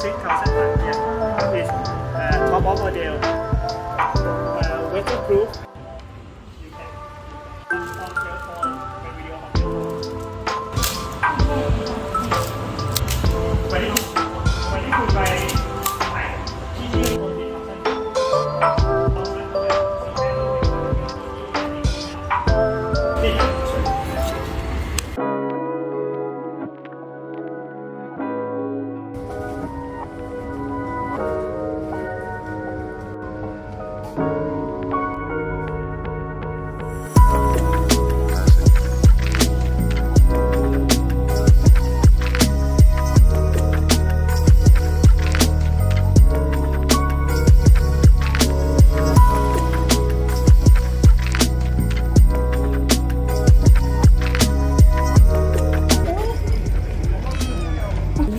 6,000 baht. Yeah, it's top of model, weatherproof. You can on your phone, the video on your phone. When you could buy.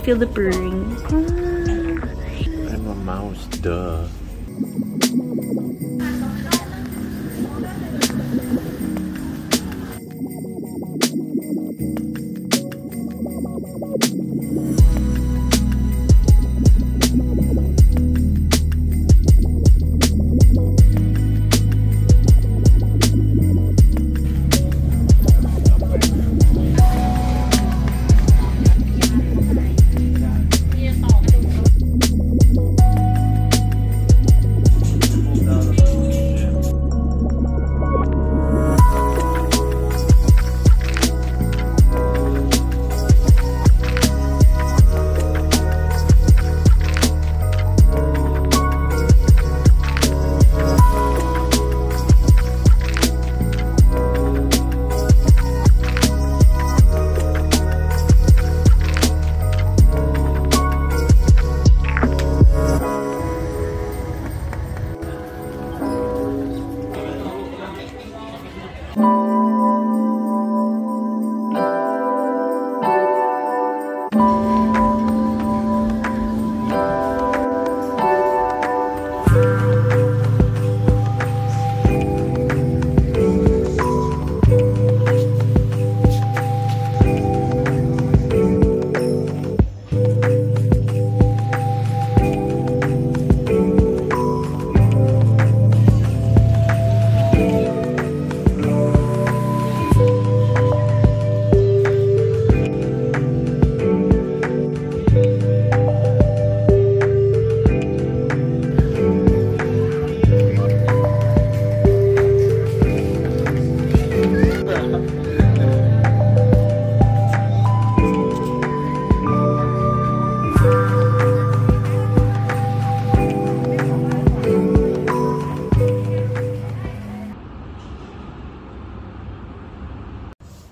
Feel the purring. Ah. I'm a mouse, duh.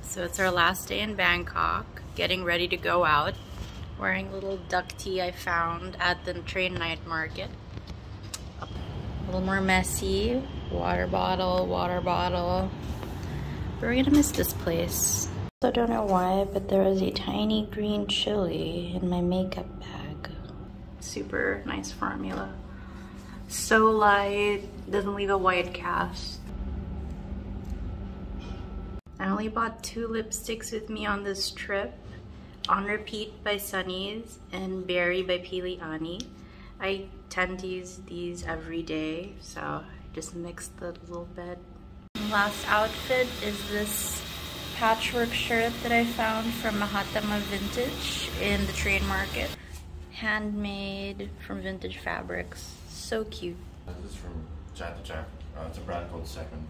So it's our last day in Bangkok, getting ready to go out, wearing a little duck tea I found at the train night market. A little more messy, water bottle. We're gonna miss this place. I don't know why, but there was a tiny green chili in my makeup bag. Super nice formula. So light, doesn't leave a white cast. I only bought 2 lipsticks with me on this trip. On Repeat by Sunnies and Berry by Piliani. I tend to use these every day, so I just mixed it a little bit. Last outfit is this patchwork shirt that I found from Mahatma Vintage in the train market. Handmade from vintage fabrics. So cute. This is from Chatuchak. It's a brand called Second.